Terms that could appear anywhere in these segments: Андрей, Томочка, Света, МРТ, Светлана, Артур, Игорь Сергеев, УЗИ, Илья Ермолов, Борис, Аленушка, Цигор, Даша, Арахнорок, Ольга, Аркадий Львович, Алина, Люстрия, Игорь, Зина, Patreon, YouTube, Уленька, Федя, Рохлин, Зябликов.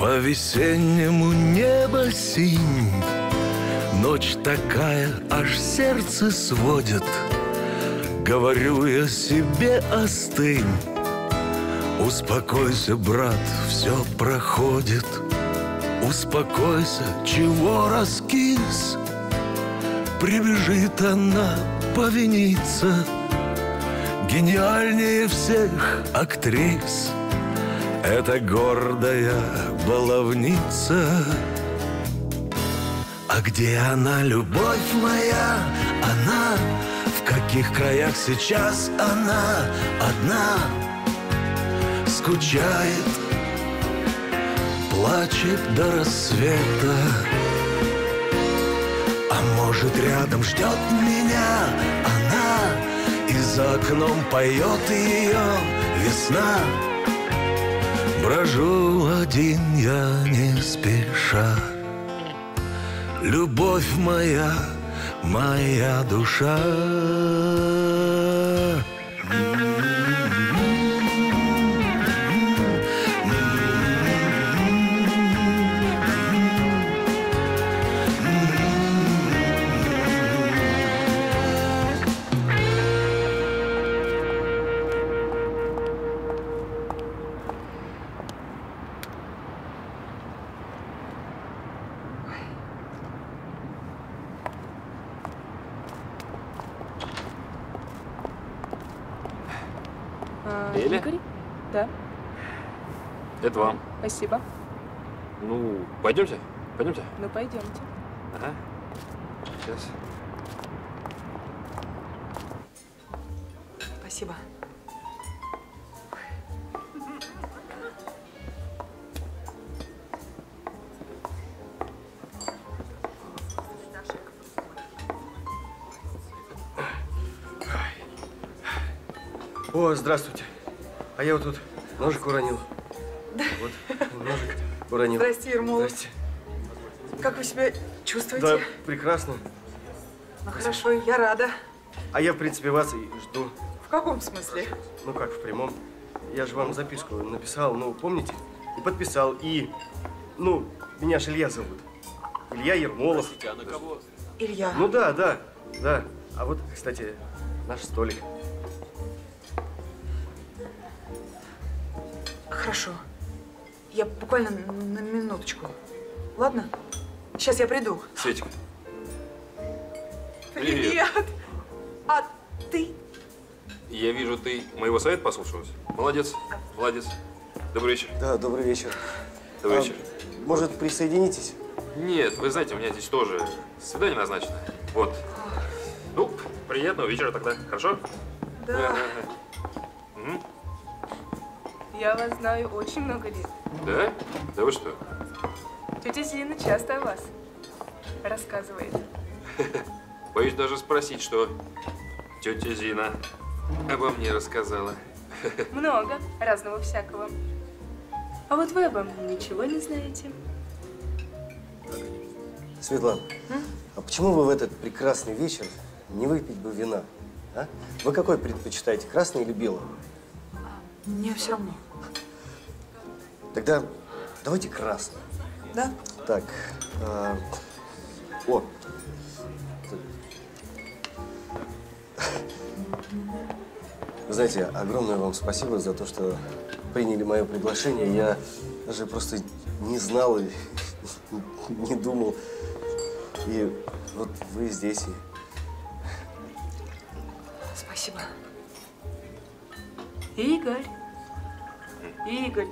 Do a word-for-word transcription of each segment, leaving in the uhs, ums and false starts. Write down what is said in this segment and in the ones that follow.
По весеннему небо синь, ночь такая, аж сердце сводит. Говорю я себе: остынь, успокойся, брат, все проходит. Успокойся, чего раскис? Прибежит она повиниться, гениальнее всех актрис. Это гордая баловница. А где она, любовь моя? Она? В каких краях сейчас она одна? Скучает, плачет до рассвета. А может, рядом ждет меня она? И за окном поет ее весна. Брожу один я не спеша, любовь моя, моя душа. Спасибо. Ну, пойдемте, пойдемте. Ну, пойдемте. Ага. Сейчас. Спасибо. О, здравствуйте. А я вот тут ножик уронил. Вот, ножик уронил. Здрасте, Ермолов. Здрасте. Как вы себя чувствуете? Да, прекрасно. Ну, хорошо, я рада. А я, в принципе, вас и жду. В каком смысле? Ну, как в прямом. Я же вам записку написал, ну, помните? И подписал, и, ну, меня же Илья зовут. Илья Ермолов. Простите, а на кого? Илья. Ну, да, да, да. А вот, кстати, наш столик. Хорошо. Я буквально на минуточку. Ладно? Сейчас я приду. Светик. Привет. Привет. А ты? Я вижу, ты моего совета послушалась. Молодец. Молодец. Добрый вечер. Да, добрый вечер. Добрый а, вечер. Может, присоединитесь? Нет, вы знаете, у меня здесь тоже свидание назначено. Вот. Ну, приятного вечера тогда. Хорошо? Да. Угу. Я вас знаю очень много лет. Да? Да вы что? Тетя Зина часто о вас рассказывает. Боюсь даже спросить, что тетя Зина обо мне рассказала. Много разного всякого. А вот вы обо мне ничего не знаете. Светлана, а, а почему бы в этот прекрасный вечер не выпить бы вина? А? Вы какой предпочитаете, красный или белый? Мне все равно. Тогда давайте красный. Да? Так. Э, о. Вы знаете, огромное вам спасибо за то, что приняли мое приглашение. Я даже просто не знал и не думал. И вот вы здесь. Спасибо. Игорь, Игорь,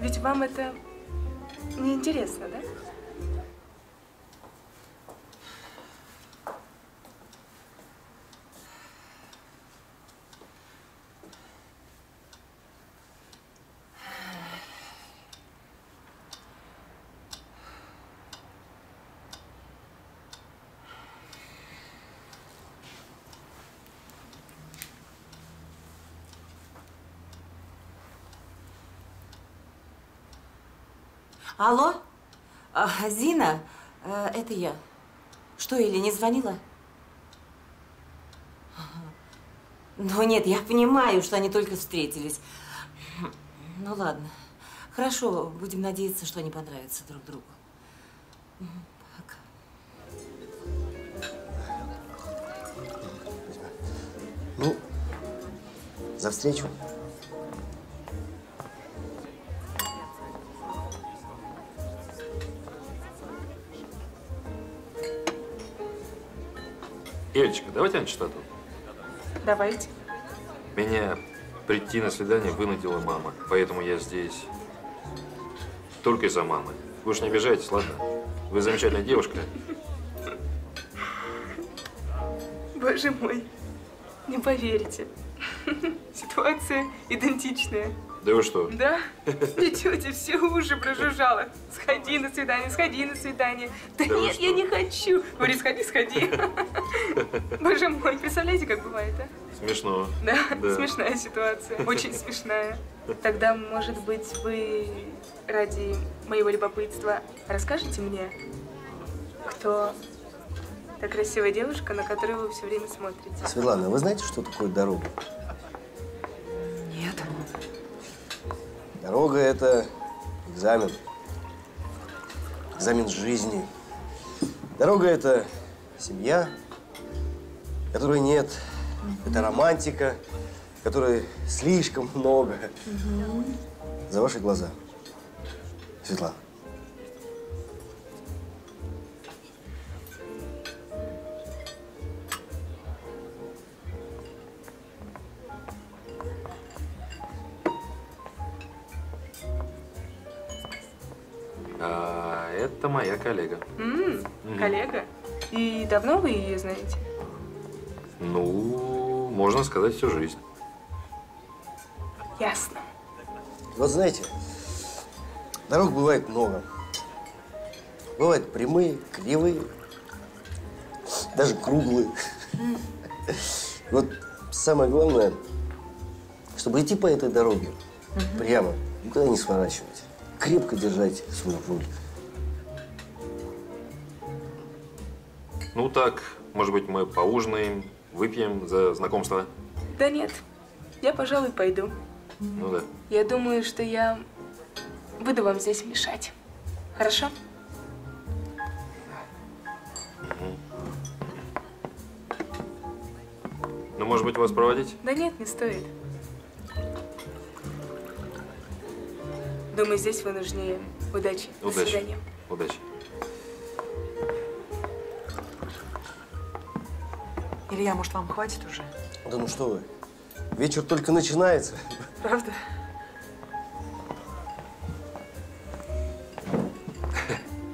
ведь вам это неинтересно, да? Алло, а, Зина, а, это я. Что, Илья не звонила? Ну нет, я понимаю, что они только встретились. Ну ладно, Хорошо, будем надеяться, что они понравятся друг другу. Пока. Ну, за встречу. Элечка, давайте начнем. Давайте. Меня прийти на свидание вынудила мама, поэтому я здесь только из-за мамы. Вы уж не обижайтесь, ладно? Вы замечательная девушка. Боже мой, не поверите. Ситуация идентичная. Да вы что? Да. И тетя все уши прожужжала. Сходи на свидание, сходи на свидание. Да, да нет, я не хочу. Борис, сходи, сходи. Боже мой, представляете, как бывает, а? Смешно. Да, да. Смешная ситуация. Очень смешная. Тогда, может быть, вы ради моего любопытства расскажете мне, кто та красивая девушка, на которую вы все время смотрите? Светлана, вы знаете, что такое дорога? Нет. Дорога – это экзамен, экзамен жизни. Дорога – это семья, которой нет, mm-hmm. это романтика, которой слишком много. Mm-hmm. За ваши глаза, Светлана. А, это моя коллега. М-м, mm-hmm. Коллега? И давно вы ее знаете? Ну, можно сказать, всю жизнь. Ясно. Вот знаете, дорог бывает много. Бывают прямые, кривые, даже круглые. Mm. Вот самое главное, чтобы идти по этой дороге mm-hmm. прямо, никуда не сворачивать. Крепко держать свой руль. Ну так, может быть, мы поужинаем, выпьем за знакомство? Да нет, я, пожалуй, пойду. Ну да. Я думаю, что я буду вам здесь мешать. Хорошо? Угу. Ну, может быть, вас проводить? Да нет, не стоит. Думаю, здесь вы нужны. Удачи. Удачи. До свидания. Удачи. Илья, может, вам хватит уже? Да ну что вы. Вечер только начинается. Правда?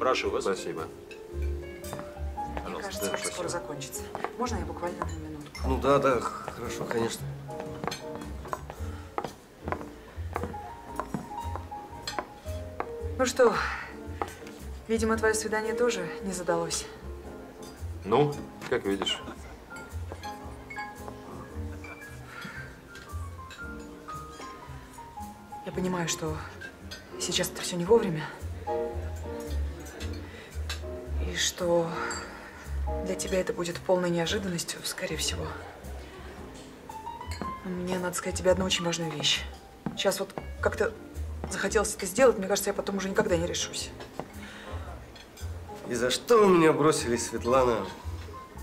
Прошу вас. Спасибо. Мне кажется, да, скоро закончится. Можно я буквально на минутку? Ну да, да, хорошо, конечно. Ну что, видимо, твое свидание тоже не задалось. Ну, как видишь. Я понимаю, что сейчас это все не вовремя. И что для тебя это будет полной неожиданностью, скорее всего. Но мне надо сказать тебе одну очень важную вещь. Сейчас вот как-то захотелось это сделать, мне кажется, я потом уже никогда не решусь. И за что вы меня бросили, Светлана?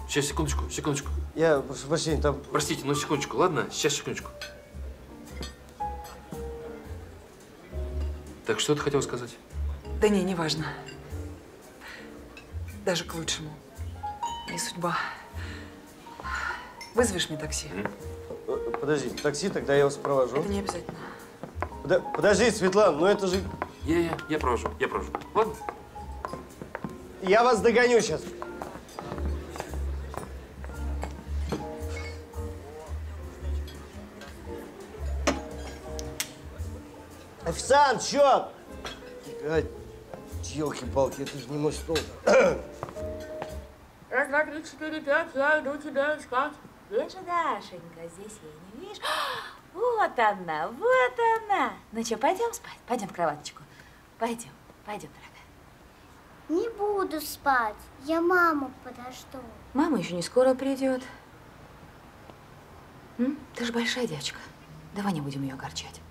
Сейчас, секундочку, секундочку. Я, прошу прощения, там… Простите, ну секундочку, ладно? Сейчас, секундочку. Так что ты хотела сказать? Да не, не важно. Даже к лучшему. Не судьба. Вызовешь мне такси? Mm-hmm. Подожди, такси, тогда я вас провожу. Это не обязательно. Да, подожди, Светлана, ну это же… Я, я, я провожу, я провожу. Ладно? Я вас догоню сейчас. Официант, счет! Ёлки-палки, это же не мой стол. Раз, два, три, четыре, пять, я иду тебя искать. Где же Дашенька? Здесь я не вижу. Вот она, вот она. Ну что, пойдем спать? Пойдем в кроваточку. Пойдем, пойдем, дорогая. Не буду спать. Я маму подожду. Мама еще не скоро придет. М? Ты же большая девочка. Давай не будем ее огорчать.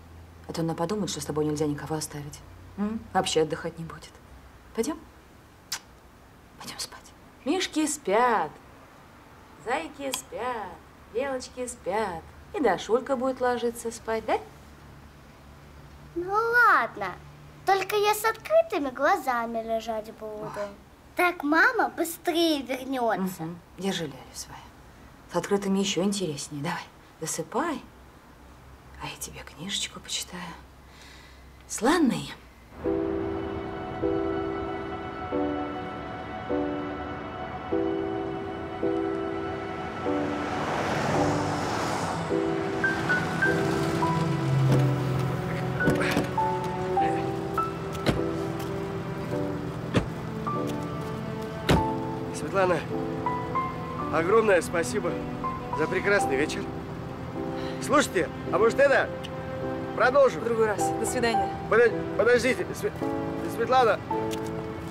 А то она подумает, что с тобой нельзя никого оставить. М? Вообще отдыхать не будет. Пойдем? Пойдем спать. Мишки спят, зайки спят, белочки спят. И Дашулька будет ложиться спать, да? Ну ладно. Только я с открытыми глазами лежать буду. Ой. Так мама быстрее вернется. Угу. Держи лялю свою. С открытыми еще интереснее. Давай, досыпай. А я тебе книжечку почитаю. Сланные. Светлана, огромное спасибо за прекрасный вечер. Слушайте, а может это продолжим? В другой раз. До свидания. Подож... Подождите, Свет... Светлана,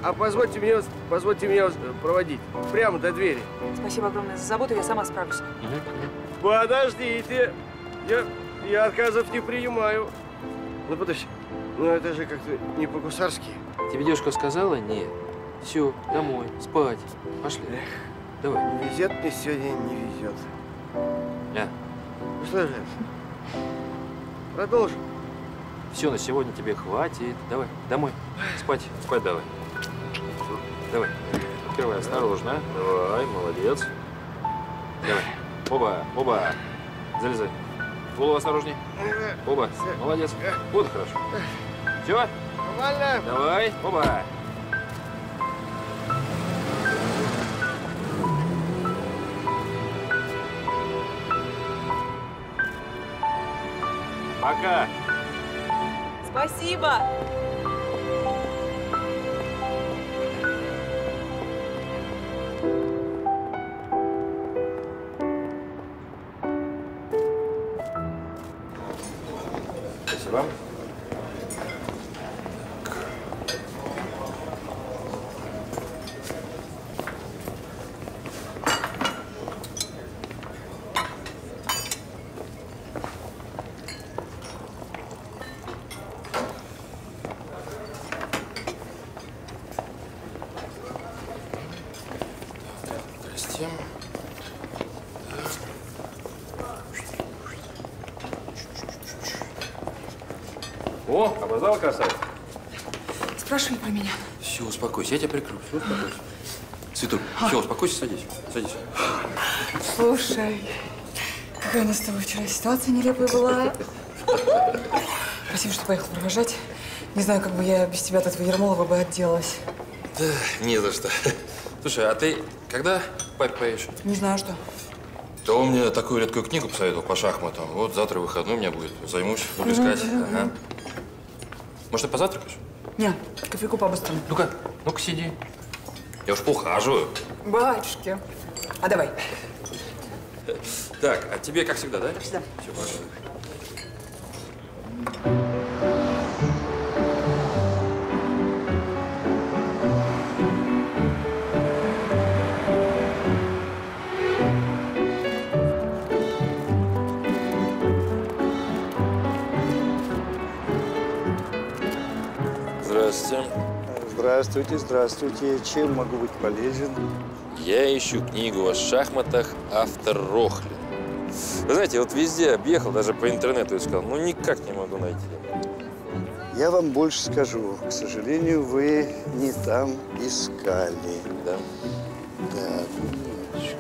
а позвольте меня, позвольте меня проводить прямо до двери. Спасибо огромное за заботу, я сама справлюсь. Подождите, я, я отказов не принимаю. Ну подожди, ну это же как-то не по-гусарски. Тебе девушка сказала? Нет. Все, домой, спать. Пошли. Эх, давай. Не везет мне сегодня, не везет. Да. Ну что же, продолжим. Все, на сегодня тебе хватит. Давай, домой. Спать, спать давай. Давай. Открывай осторожно. Давай, молодец. Давай. Оба, оба. Залезай. Голову осторожней. Оба. Молодец. Вот хорошо. Все? Нормально. Давай, оба. Пока. Спасибо. Спасибо. Опоздал, красавица? Спрашивай про меня. Все, успокойся, я тебя прикрою. Все, успокойся. Цветок, а. все, успокойся, садись. Садись. Слушай, какая у нас с тобой вчера ситуация нелепая была. Спасибо, что поехал провожать. Не знаю, как бы я без тебя от этого Ермолова бы отделалась. Да, не за что. Слушай, а ты когда папе поешь? Не знаю, что. Да он мне такую редкую книгу посоветовал по шахматам. Вот завтра выходной у меня будет. Займусь, буду искать. Ага. Может, ты позавтракаешь? Не, кофейку по-быстрому. Ну-ка, ну-ка сиди. Я уж поухаживаю. Батюшки. А давай. Так, а тебе как всегда, да? Как всегда. Все, пожалуйста. Здравствуйте, здравствуйте. Чем могу быть полезен? Я ищу книгу о шахматах, автор Рохлин. Вы знаете, вот везде объехал, даже по интернету искал, но никак не могу найти. Я вам больше скажу. К сожалению, вы не там искали. Да. Да, минуточку.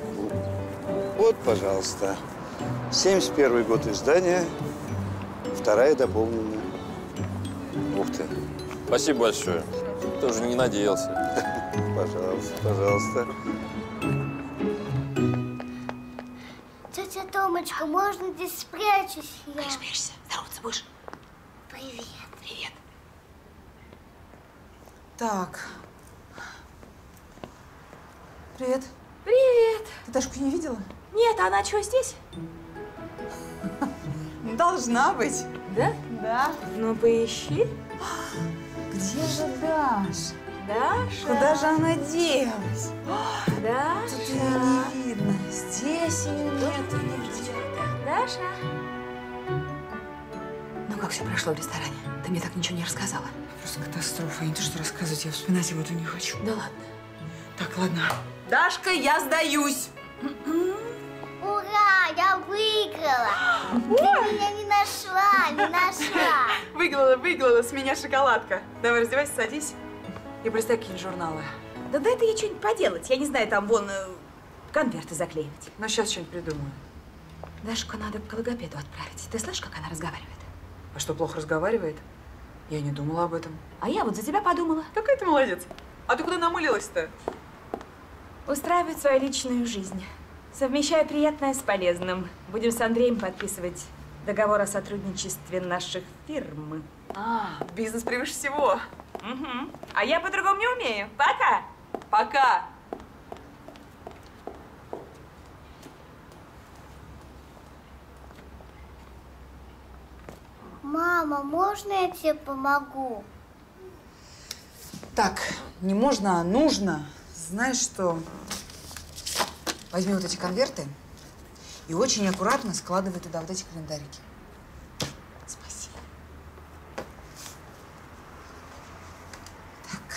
Вот, пожалуйста. семьдесят первый год издания, вторая дополненная. Ух ты. Спасибо большое. Тоже не надеялся. Пожалуйста, пожалуйста. Тетя Томочка, можно здесь спрячусь? Я? Как спрячешься? Здороваться будешь? Привет. Привет. Так. Привет. Привет. Ты Дашку не видела? Нет, а она что, здесь? Должна быть. Да? Да. Ну, поищи. Где же Даша? Даша? Куда же она делась? Даша? Тут ее не видно. Здесь ее нет. Даша? Ну Ну, как все прошло в ресторане? Ты мне так ничего не рассказала. Просто катастрофа. И то, что рассказывать, я вспоминать об этом не хочу. Да ладно. Так, ладно. Дашка, я сдаюсь. Ура, я выиграла. Ты меня не нашла, не нашла. Выиграла, выиграла, с меня шоколадка. Давай, раздевайся, садись. И прочитай какие-нибудь журналы. Да да это я что-нибудь поделать. Я не знаю, там вон конверты заклеивать. Ну, сейчас что-нибудь придумаю. Дашку надо к логопеду отправить. Ты слышишь, как она разговаривает? А что, плохо разговаривает? Я не думала об этом. А я вот за тебя подумала. Какая ты молодец. А ты куда намылилась-то? Устраивать свою личную жизнь. Совмещая приятное с полезным. Будем с Андреем подписывать договор о сотрудничестве наших фирм. А, бизнес превыше всего. Угу. А я по-другому не умею. Пока. Пока. Мама, можно я тебе помогу? Так, не можно, а нужно. Знаешь что? Возьми вот эти конверты и очень аккуратно складывай туда вот эти календарики. Спасибо. Так.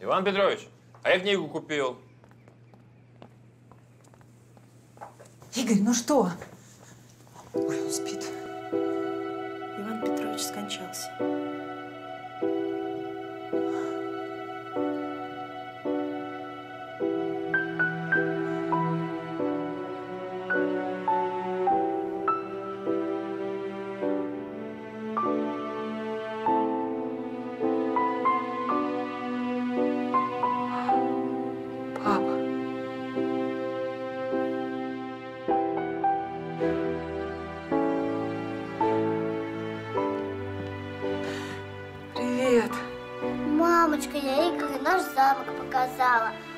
Иван Петрович, а я книгу купил. Игорь, ну что? Ой, он спит. Иван Петрович скончался.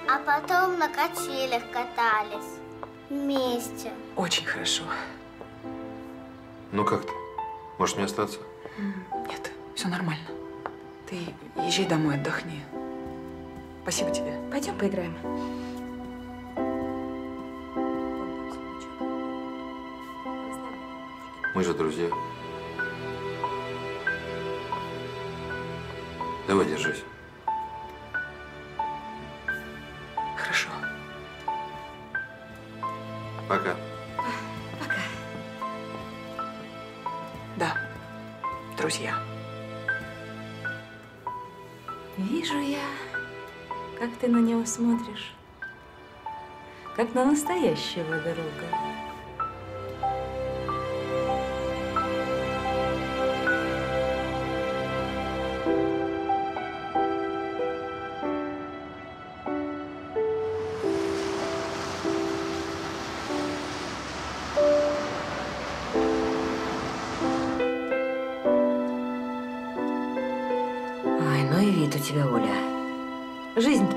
А потом на качелях катались вместе. Очень хорошо. Ну как ты? Может, не остаться? Нет, все нормально. Ты езжай домой, отдохни. Спасибо тебе. Пойдем поиграем. Мы же друзья. Давай, держись. Пока. Пока. Да, друзья. Вижу я, как ты на него смотришь, как на настоящего друга.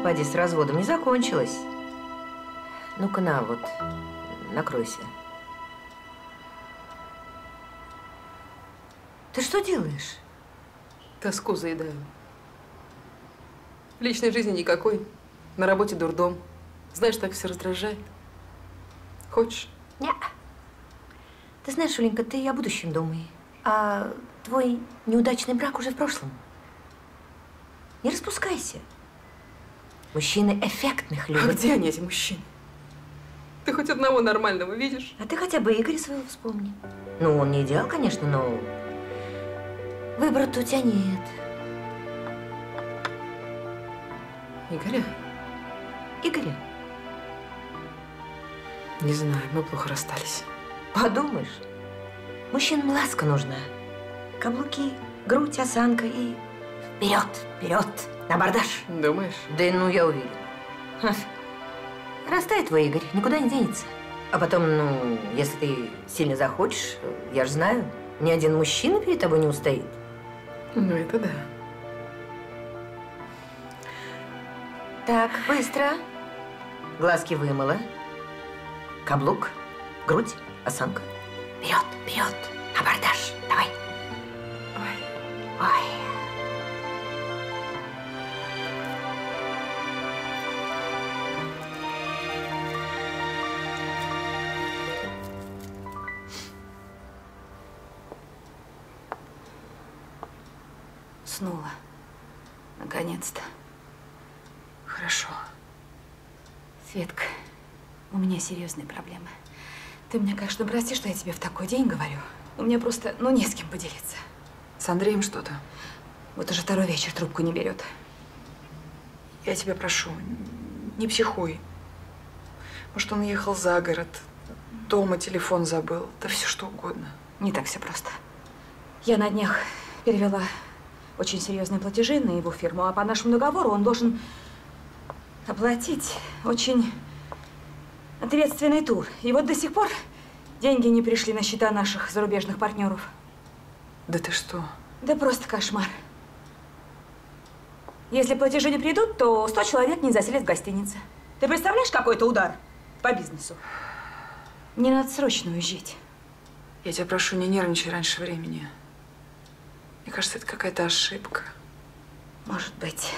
Поди, с разводом не закончилось. Ну-ка на, вот, накройся. Ты что делаешь? Тоску заедаю. В личной жизни никакой. На работе дурдом. Знаешь, так все раздражает. Хочешь? Не. Ты знаешь, Уленька, ты о будущем думай. А твой неудачный брак уже в прошлом. Не распускайся. Мужчины эффектных любят. А где они, эти мужчины? Ты хоть одного нормального видишь? А ты хотя бы Игоря своего вспомни. Ну, он не идеал, конечно, но выбора-то у тебя нет. Игоря? Игоря? Не знаю, мы плохо расстались. Подумаешь, мужчинам ласка нужна. Каблуки, грудь, осанка и вперед, вперед. На бордаж. Думаешь? Да, ну, я уверена. Растает твой Игорь, никуда не денется. А потом, ну, если ты сильно захочешь, я же знаю, ни один мужчина перед тобой не устоит. Ну, это да. Так, быстро. Глазки вымыла. Каблук, грудь, осанка. Вперед, вперед, на бордаж. Давай. Ой. Ой. уснула. Наконец-то. Хорошо. Светка, у меня серьезные проблемы. Ты меня, конечно, прости, что я тебе в такой день говорю. У меня просто, ну, не с кем поделиться. С Андреем что-то? Вот уже второй вечер трубку не берет. Я тебя прошу, не психуй. Может, он ехал за город, дома телефон забыл, да все что угодно. Не так все просто. Я на днях перевела очень серьезные платежи на его фирму, а по нашему договору он должен оплатить очень ответственный тур. И вот до сих пор деньги не пришли на счета наших зарубежных партнеров. Да ты что? Да просто кошмар. Если платежи не придут, то сто человек не заселят в гостинице. Ты представляешь, какой это удар по бизнесу? Мне надо срочно уезжать. Я тебя прошу, не нервничай раньше времени. Мне кажется, это какая-то ошибка. Может быть.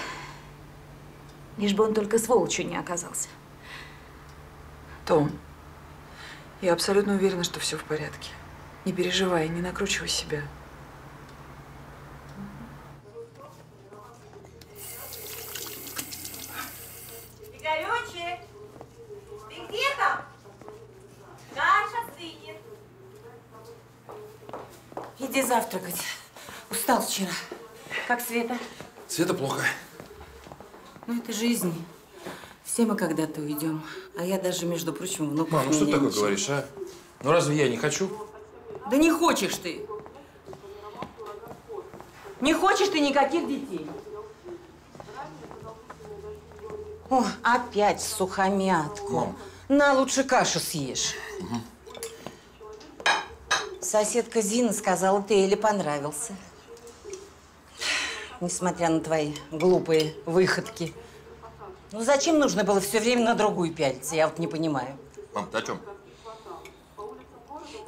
Лишь бы он только сволочью не оказался. Том, я абсолютно уверена, что все в порядке. Не переживай, не накручивай себя. Игорёчек, ты где там? Даша сынет. Иди завтракать. Устал вчера. Как Света? Света плохо. Ну, это жизнь. Все мы когда-то уйдем. А я даже, между прочим, внуков. Мам, ну что ты такое говоришь, а? Ну разве я не хочу? Да не хочешь ты. Не хочешь ты никаких детей. О, опять сухомятку. Мам. На, лучше кашу съешь. Угу. Соседка Зина сказала, ты Эле понравился. Несмотря на твои глупые выходки. Ну зачем нужно было все время на другую пялиться? Я вот не понимаю. Мам, ты о чем?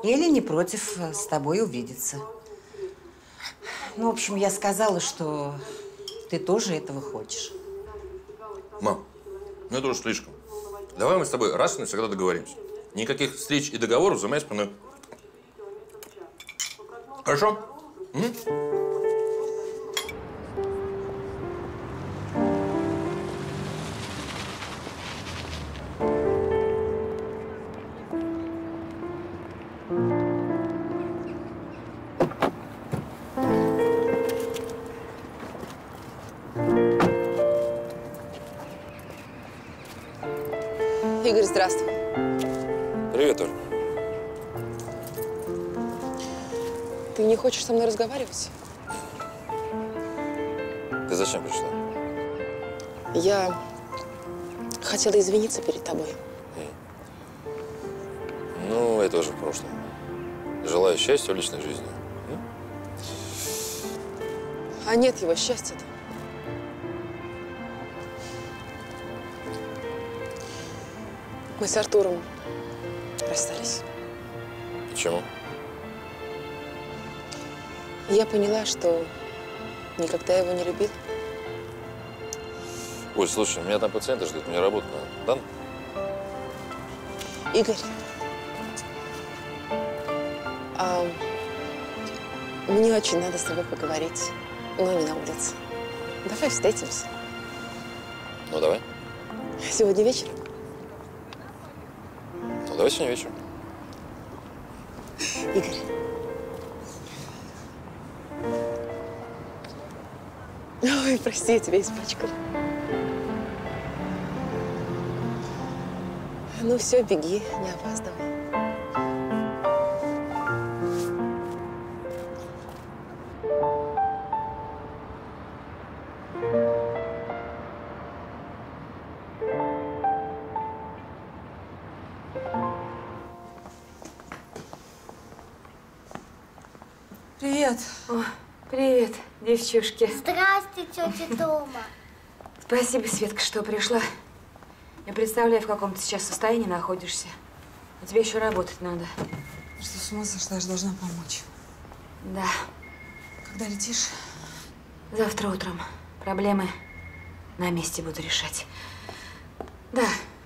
Эле не против с тобой увидеться. Ну, в общем, я сказала, что ты тоже этого хочешь. Мам, ну это уже слишком. Давай мы с тобой раз и навсегда договоримся. Никаких встреч и договоров за моей спиной. Хорошо? М? Игорь, здравствуй. Привет, Ольга. Ты не хочешь со мной разговаривать? Ты зачем пришла? Я хотела извиниться перед тобой. Mm. Ну, это уже в прошлом. Желаю счастья в личной жизни. Mm? А нет его счастья-то. Мы с Артуром расстались. Почему? Я поняла, что никогда его не любил. Ой, слушай, меня там пациенты ждут, мне работа надо. Да? Игорь, а, мне очень надо с тобой поговорить, но не на улице. Давай встретимся. Ну, давай. Сегодня вечером? Давай сегодня вечером. Игорь, ой, прости, я тебя испачкала. Ну все, беги, не опаздывай. Девчушки. Здрасте, тетя Тома. Спасибо, Светка, что пришла. Я представляю, в каком ты сейчас состоянии находишься. А тебе еще работать надо. Что, с ума сошла, я же должна помочь. Да. Когда летишь? Завтра утром. Проблемы на месте буду решать. Да,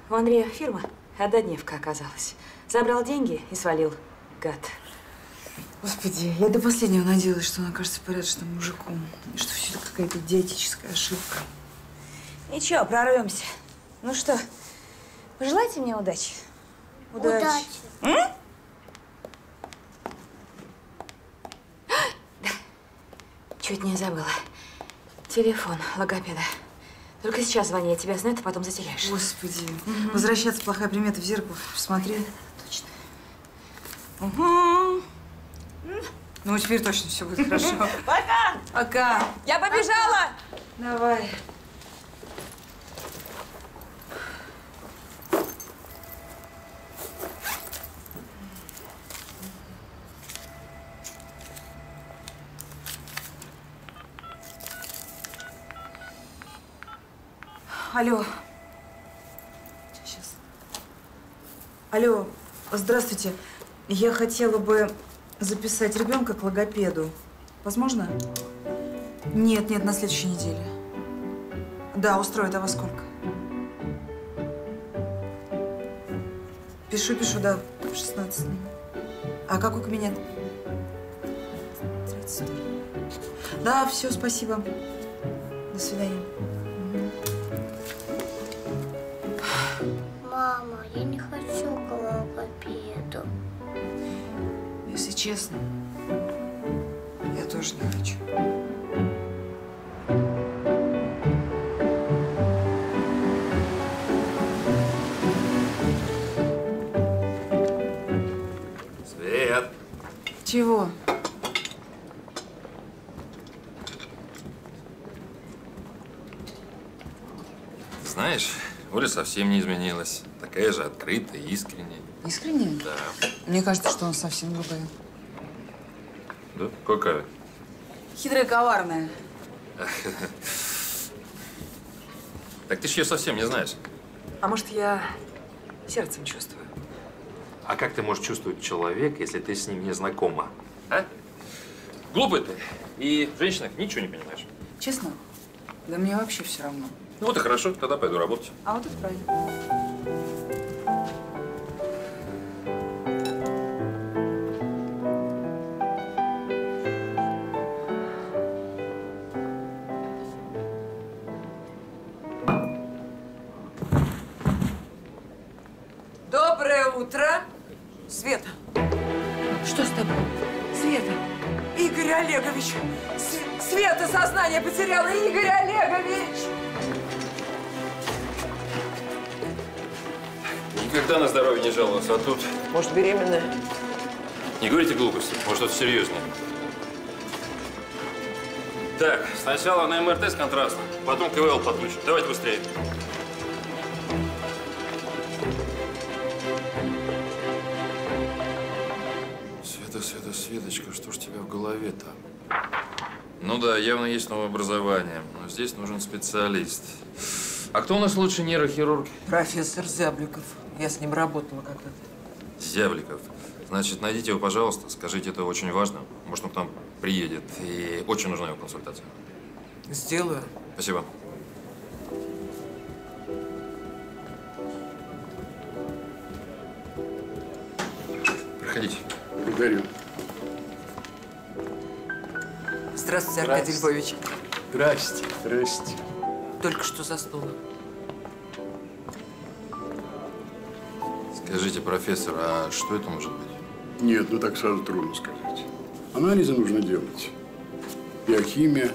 у Андрея фирма однодневка оказалась. Забрал деньги и свалил. Гад. Господи, я до последнего надеялась, что она окажется порядочным мужиком. И что все это какая-то идиотическая ошибка. Ничего, прорвемся. Ну что, пожелайте мне удачи. Удачи. Удачи. Да. Чуть не забыла. Телефон логопеда. Только сейчас звони, я тебя знаю, а потом затеряешь. Господи, угу. Возвращаться плохая примета, в зеркало посмотри. Да, да, точно. Угу. Ну, теперь точно все будет хорошо. Пока! Пока! Я побежала! Давай. Алло. Сейчас. Алло, здравствуйте. Я хотела бы записать ребенка к логопеду. Возможно? Нет, нет, на следующей неделе. Да, устроит, а во сколько? Пишу, пишу, да, в шестнадцать. А какой кабинет? тридцать. Да, все, спасибо. До свидания. Мама, я не хочу к логопеду. Если честно, я тоже не хочу. Свет! Чего? Знаешь, Оля совсем не изменилась. Такая же открытая, искренняя. Искренне? Да. Мне кажется, что он совсем другая. Да? Какая? Хитрая, коварная. Так ты ж ее совсем не знаешь. А может, я сердцем чувствую? А как ты можешь чувствовать человека, если ты с ним не знакома? А? Глупый ты. И в женщинах ничего не понимаешь. Честно? Да мне вообще все равно. Ну вот и хорошо, тогда пойду работать. А вот это правильно. Света! Что с тобой? Света! Игорь Олегович! С Света сознание потеряла! Игорь Олегович! Никогда на здоровье не жаловался, а тут… Может, беременная? Не говорите глупости, может, что-то серьезнее. Так, сначала на МРТ с контрастом, потом КВЛ подключим. Давайте быстрее. Светочка, что ж у тебя в голове-то? Ну да, явно есть новообразование, но здесь нужен специалист. А кто у нас лучший нейрохирург? Профессор Зябликов. Я с ним работала когда-то. Зябликов? Значит, найдите его, пожалуйста, скажите, это очень важно. Может, он к нам приедет, и очень нужна его консультация. Сделаю. Спасибо. Проходите. Благодарю. Здравствуйте, Аркадий Львович. Здрасте. Здрасте. Только что заснула. Скажите, профессор, а что это может быть? Нет, ну так сразу трудно сказать. Анализы нужно делать. Биохимия,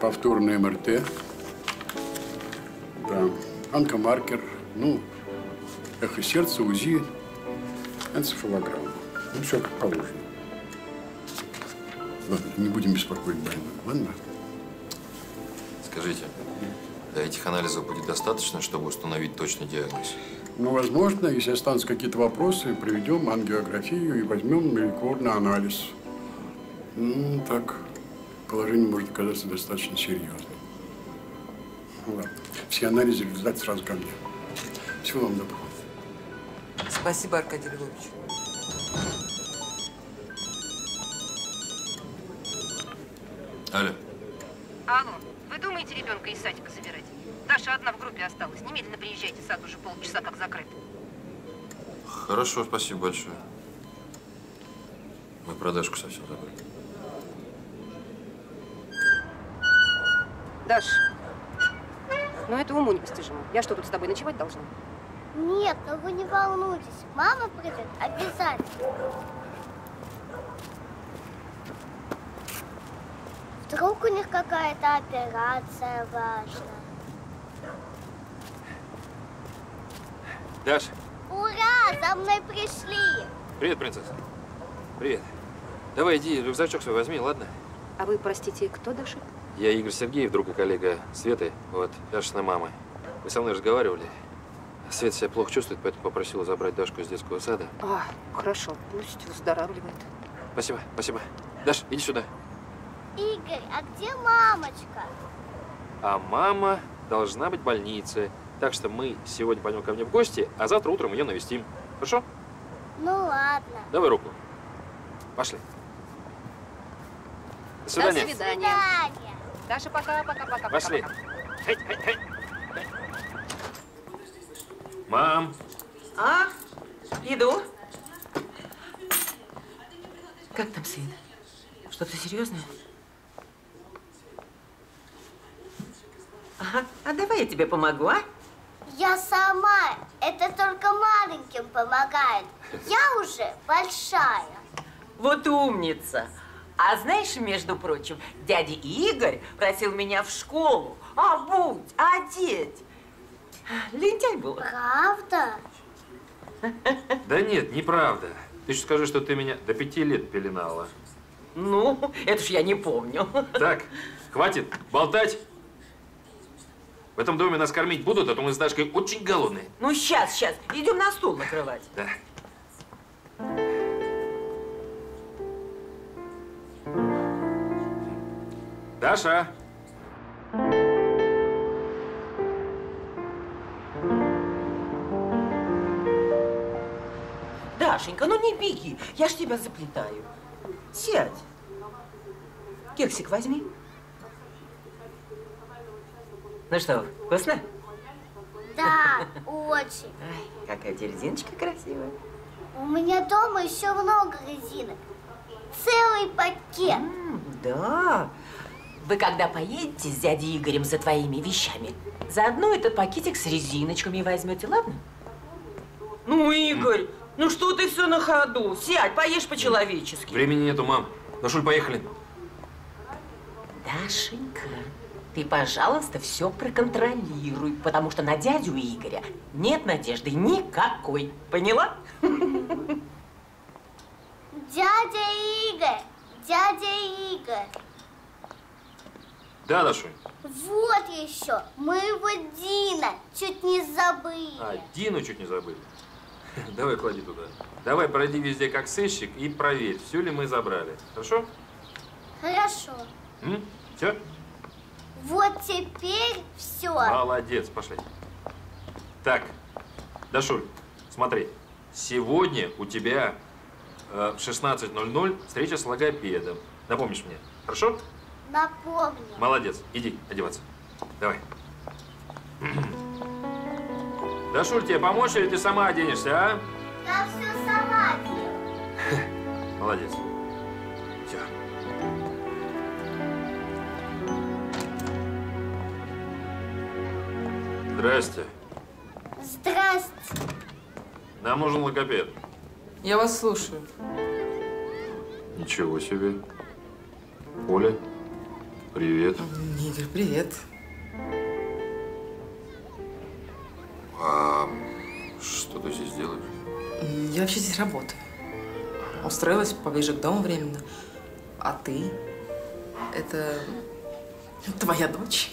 повторное МРТ, да, онкомаркер, ну, эхо сердца, УЗИ, энцефалограмма. Ну, все как положено. Ладно, не будем беспокоить больного, ладно? Скажите, этих анализов будет достаточно, чтобы установить точный диагноз? Ну, возможно, если останутся какие-то вопросы, проведем ангиографию и возьмем молекулярный анализ. Ну, так положение может оказаться достаточно серьезным. Ладно, все анализы результат сразу ко мне. Всего вам доброго. Спасибо, Аркадий Львович. Алло. Алло, вы думаете ребенка из садика забирать? Даша одна в группе осталась. Немедленно приезжайте, сад уже полчаса как закрыт. Хорошо, спасибо большое. Мы про Дашку совсем забыли. Даш, ну это уму непостижимо. Я что, тут с тобой ночевать должна? Нет, но вы не волнуйтесь. Мама придет обязательно. Вдруг у них какая-то операция важна. Даша! Ура! За мной пришли! Привет, принцесса. Привет. Давай иди, рюкзачок свой возьми, ладно? А вы, простите, кто, Даша? Я Игорь Сергеев, друг и коллега Светы, вот, Дашина мама. Вы со мной разговаривали. Света себя плохо чувствует, поэтому попросила забрать Дашку из детского сада. А, хорошо. Пусть выздоравливает. Спасибо, спасибо. Даша, иди сюда. Игорь, а где мамочка? А мама должна быть в больнице. Так что мы сегодня пойдем ко мне в гости, а завтра утром ее навестим. Хорошо? Ну ладно. Давай руку. Пошли. До свидания. До свидания. Даша, пока, пока, пока. Пошли. Пока, пока. Хай, хай, хай. Мам. А? Иду. Как там сын? Что-то серьезное? Ага. А давай я тебе помогу, а? Я сама. Это только маленьким помогает. Я уже большая. Вот умница. А знаешь, между прочим, дядя Игорь просил меня в школу обуть, одеть. Лентяй был. Правда? Да нет, неправда. Ты еще скажи, что ты меня до пяти лет пеленала. Ну, это ж я не помню. Так, хватит болтать. В этом доме нас кормить будут, а то мы с Дашкой очень голодные. Ну, сейчас, сейчас. Идем на стул накрывать. Да. Даша! Дашенька, ну не беги, я ж тебя заплетаю. Сядь. Кексик возьми. Ну что, вкусно? Да, очень. Ай, какая у тебя резиночка красивая. У меня дома еще много резинок. Целый пакет. М-м, да. Вы когда поедете с дядей Игорем за твоими вещами, заодно этот пакетик с резиночками возьмете, ладно? Ну, Игорь, ну что ты все на ходу? Сядь, поешь по-человечески. Времени нету, мам. Ну, шуль, поехали. Дашенька, ты, пожалуйста, все проконтролируй, потому что на дядю Игоря нет надежды никакой. Поняла? Дядя Игорь! Дядя Игорь! Да, Дашунь. Вот еще. Мы его Дина чуть не забыли. А, Дину чуть не забыли. Давай клади туда. Давай пройди везде как сыщик и проверь, все ли мы забрали. Хорошо? Хорошо. М? Все? Вот теперь все. Молодец, пошли. Так, Дашуль, смотри. Сегодня у тебя э, в шестнадцать ноль ноль встреча с логопедом. Напомнишь мне, хорошо? Напомню. Молодец. Иди одеваться. Давай. Дашуль, тебе помочь или ты сама оденешься, а? Я все сама делаю. Молодец. Все. Здрасте. Здрасте. Нам нужен логопед. Я вас слушаю. Ничего себе. Оля. Привет. Игорь, привет. А что ты здесь делаешь? Я вообще здесь работаю. Устроилась поближе к дому временно. А ты? Это твоя дочь?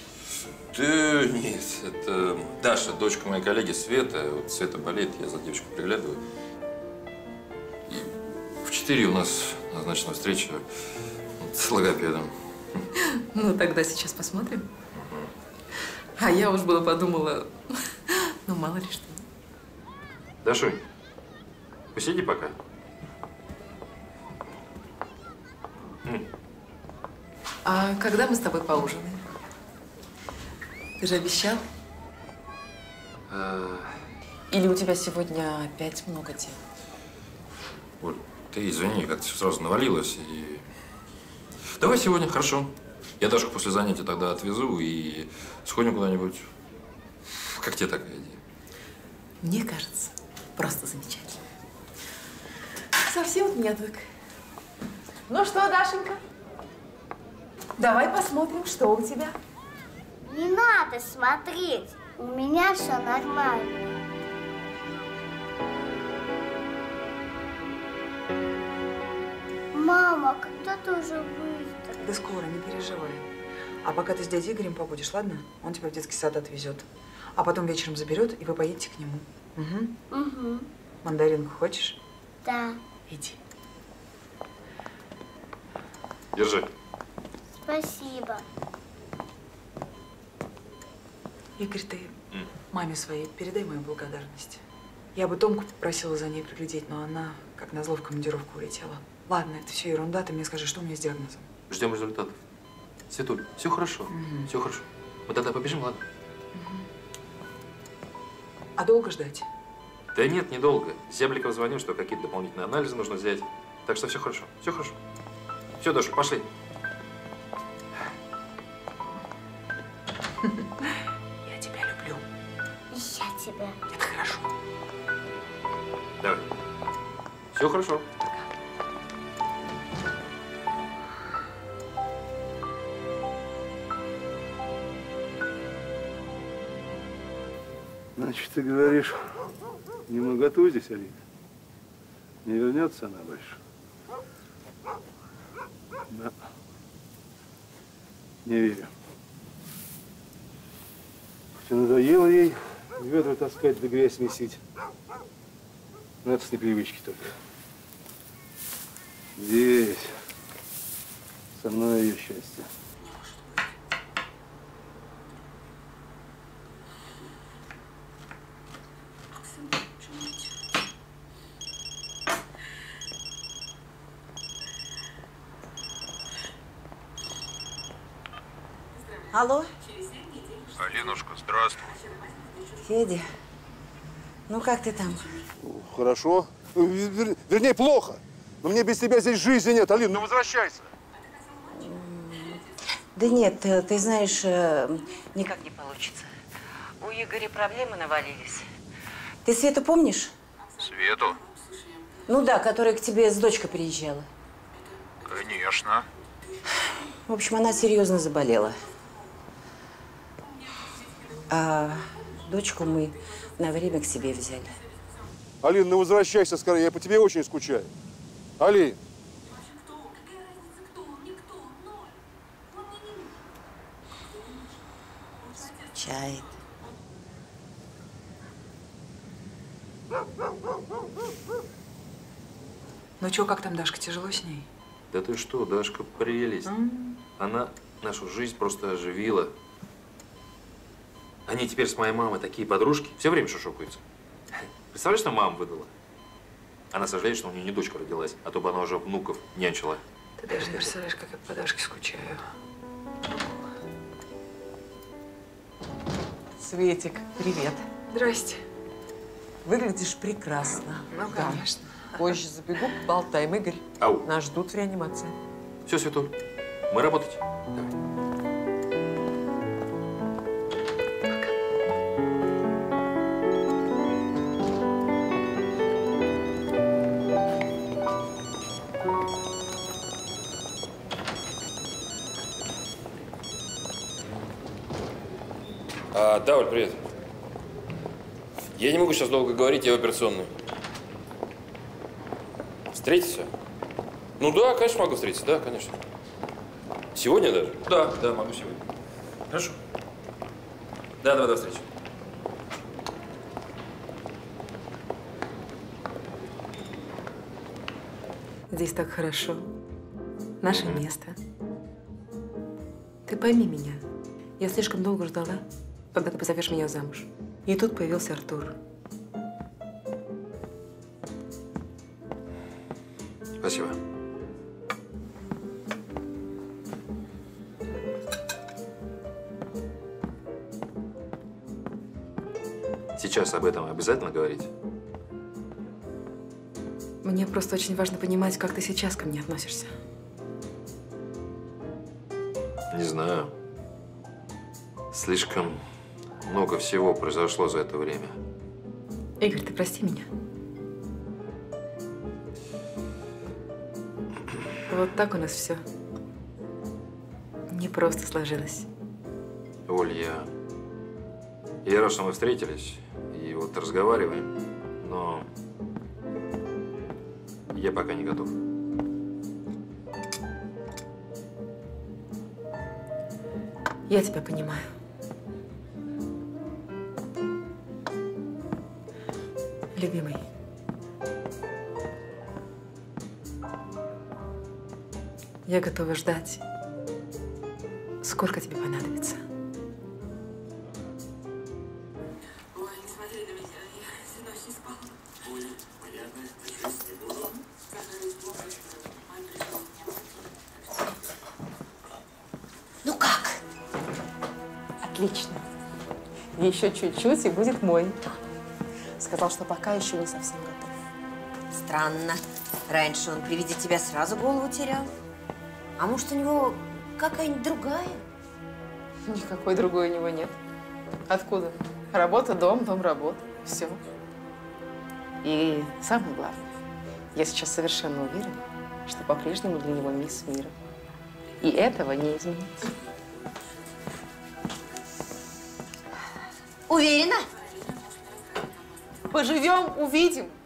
Да нет, это Даша, дочка моей коллеги Света. Вот Света болеет, я за девочку приглядываю. И в четыре у нас назначена встреча с логопедом. Ну, тогда сейчас посмотрим. А я уж было подумала, ну, мало ли что. Дашунь, посиди пока. А когда мы с тобой поужинаем? Ты же обещал? Или у тебя сегодня опять много дел? Оль, Ты извини, как-то все сразу навалилось. И... Давай сегодня, хорошо. Я Дашку после занятия тогда отвезу и сходим куда-нибудь. Как тебе такая идея? Мне кажется, просто замечательно. Совсем от меня отвык. Ну что, Дашенька, давай посмотрим, что у тебя. Не надо смотреть. У меня все нормально. Мама, когда ты уже выздоровеешь? Да скоро, не переживай. А пока ты с дядей Игорем побудешь, ладно? Он тебя в детский сад отвезет. А потом вечером заберет, и вы поедете к нему. Угу. Угу. Мандаринку хочешь? Да. Иди. Держи. Спасибо. Игорь, ты mm. маме своей передай мою благодарность. Я бы Томку попросила за ней приглядеть, но она, как назло, в командировку улетела. Ладно, это все ерунда, ты мне скажи, что у меня с диагнозом. Ждем результатов. Светуль, все хорошо, mm-hmm. все хорошо. Мы тогда побежим, ладно? Mm-hmm. А долго ждать? Да нет, недолго. Зябликов звонил, что какие-то дополнительные анализы нужно взять. Так что все хорошо, все хорошо. Все, Даша, пошли. Я тебя люблю. Я тебя. Это хорошо. Давай. Все хорошо. Значит, ты говоришь, не моготу здесь, Алина? Не вернется она больше? Да. Не верю. Хотя надоело ей ведра таскать да грязь месить. Надо с непривычки только. Здесь со мной ее счастье. Алло? Аленушка, здравствуй. Федя, ну как ты там? Хорошо. Вер, вернее, плохо. Но мне без тебя здесь жизни нет, Алина, ну возвращайся. Да нет, ты знаешь, никак не получится. У Игоря проблемы навалились. Ты Свету помнишь? Свету? Ну да, которая к тебе с дочкой приезжала. Конечно. В общем, она серьезно заболела. А дочку мы на время к себе взяли. Алина, ну возвращайся скорее, я по тебе очень скучаю. Алина. Скучает. Ну чё, как там, Дашка, тяжело с ней? Да ты что, Дашка прелесть. Mm. Она нашу жизнь просто оживила. Они теперь с моей мамой такие подружки, все время шушукаются. Представляешь, что мама выдала? Она сожалеет, что у нее не дочка родилась, а то бы она уже внуков нянчила. Ты даже не представляешь, как я по Дашке скучаю. Светик, привет. Здрасте. Выглядишь прекрасно. Ну, да. Конечно. Позже забегу, поболтаем, Игорь. Ау. Нас ждут в реанимации. Все, Светуль, мы работать. Давай. Да, Оль, привет. Я не могу сейчас долго говорить, я в операционной. Встретиться? Ну да, конечно, могу встретиться, да, конечно. Сегодня даже? Да, да, могу сегодня. Хорошо. Да, давай, до встречи. Здесь так хорошо. Наше место. Ты пойми меня. Я слишком долго ждала, когда ты позовешь меня замуж. И тут появился Артур. Спасибо. Сейчас об этом обязательно говорить? Мне просто очень важно понимать, как ты сейчас ко мне относишься. Не знаю. Слишком много всего произошло за это время. Игорь, ты прости меня. Вот так у нас все. Не просто сложилось. Оль, я... я рад, что мы встретились и вот разговариваем, но я пока не готов. Я тебя понимаю. Любимый. Я готова ждать, сколько тебе понадобится. Ой, не смотри на меня, я всю ночь не спала. Ой, приятно, ты же не была. Ну как? Отлично. Еще чуть-чуть и будет мой. Сказал, что пока еще не совсем готов. Странно. Раньше он при виде тебя сразу голову терял. А может, у него какая-нибудь другая? Никакой другой у него нет. Откуда? Работа, дом, дом, работа. Все. И самое главное, я сейчас совершенно уверена, что по-прежнему для него мисс мира. И этого не изменится. Уверена? Поживем, увидим.